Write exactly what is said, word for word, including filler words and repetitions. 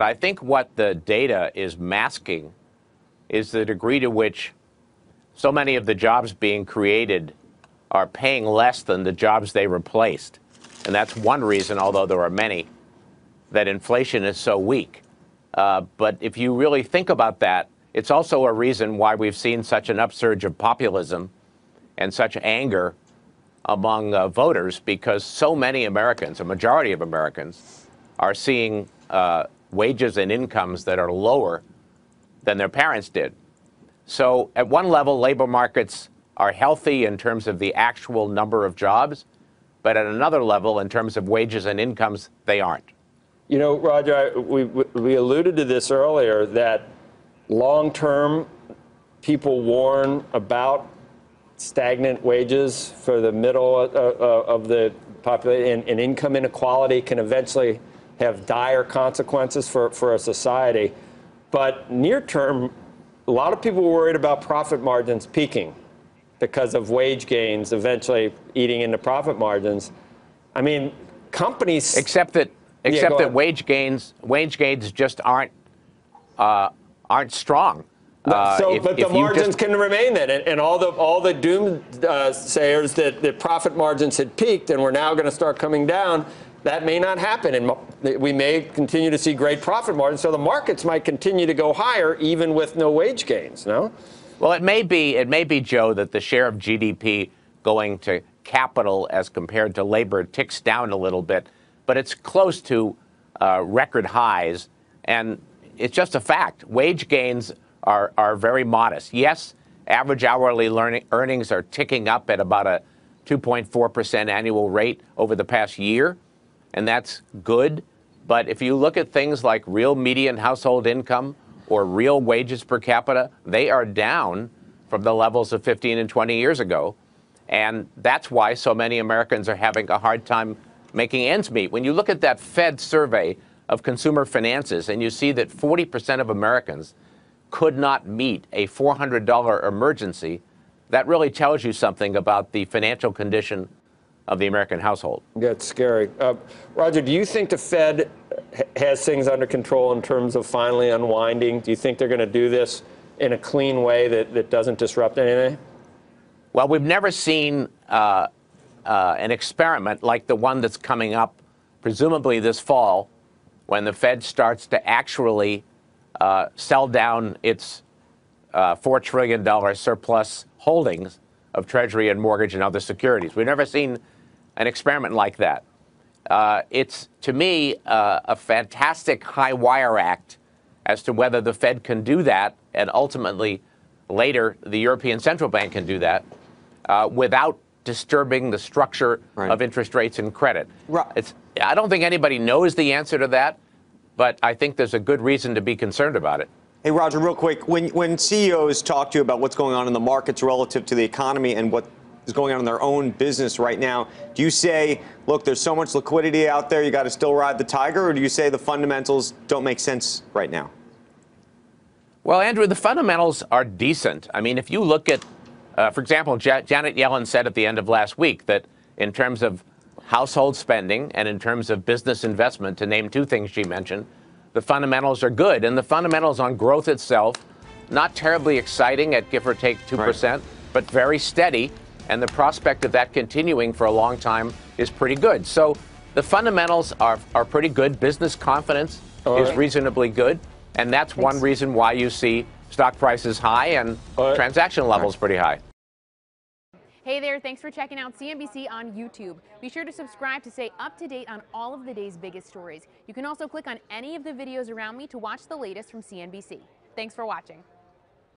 I think what the data is masking is the degree to which so many of the jobs being created are paying less than the jobs they replaced. And that's one reason, although there are many, that inflation is so weak. Uh, but if you really think about that, it's also a reason why we've seen such an upsurge of populism and such anger among uh, voters, because so many Americans, a majority of Americans, are seeing uh, wages and incomes that are lower than their parents did. So at one level, labor markets are healthy in terms of the actual number of jobs, but at another level, in terms of wages and incomes, they aren't. You know, Roger, I, we, we alluded to this earlier, that long-term people warn about stagnant wages for the middle uh, uh, of the population, and, and income inequality can eventually have dire consequences for, for a society. But near-term, a lot of people were worried about profit margins peaking because of wage gains eventually eating into profit margins. I mean, companies... Except that, except yeah, that wage gains, wage gains just aren't, uh, aren't strong. Uh, so, if, but the margins just... can remain then, and, and all the all the doomsayers uh, that the profit margins had peaked and we're now going to start coming down, that may not happen, and we may continue to see great profit margins. So the markets might continue to go higher even with no wage gains. No. Well, it may be it may be, Joe, that the share of G D P going to capital as compared to labor ticks down a little bit, but it's close to uh, record highs, and it's just a fact. Wage gains are, are very modest. Yes, average hourly learning, earnings are ticking up at about a two point four percent annual rate over the past year, and that's good. But if you look at things like real median household income or real wages per capita, they are down from the levels of fifteen and twenty years ago. And that's why so many Americans are having a hard time making ends meet. When you look at that Fed survey of consumer finances and you see that forty percent of Americans could not meet a four hundred dollar emergency, that really tells you something about the financial condition of the American household. That's scary. Uh, Roger, do you think the Fed has things under control in terms of finally unwinding? Do you think they're going to do this in a clean way that, that doesn't disrupt anything? Well, we've never seen uh, uh, an experiment like the one that's coming up, presumably this fall, when the Fed starts to actually Uh, sell down its uh, four trillion dollar surplus holdings of Treasury and mortgage and other securities. We've never seen an experiment like that. Uh, it's, to me, uh, a fantastic high-wire act as to whether the Fed can do that, and ultimately, later, the European Central Bank can do that uh, without disturbing the structure right. of interest rates and credit. Right. It's, I don't think anybody knows the answer to that, but I think there's a good reason to be concerned about it. Hey, Roger, real quick, when, when C E Os talk to you about what's going on in the markets relative to the economy and what is going on in their own business right now, do you say, look, there's so much liquidity out there, you got to still ride the tiger, or do you say the fundamentals don't make sense right now? Well, Andrew, the fundamentals are decent. I mean, if you look at, uh, for example, Ja- Janet Yellen said at the end of last week that in terms of household spending and in terms of business investment, to name two things she mentioned, the fundamentals are good. And the fundamentals on growth itself, not terribly exciting at give or take two percent, right. but very steady. And the prospect of that continuing for a long time is pretty good. So the fundamentals are, are pretty good. Business confidence All right. is reasonably good. And that's Thanks. one reason why you see stock prices high and All right. transaction levels All right. pretty high. Hey there, thanks for checking out C N B C on YouTube. Be sure to subscribe to stay up to date on all of the day's biggest stories. You can also click on any of the videos around me to watch the latest from C N B C. Thanks for watching.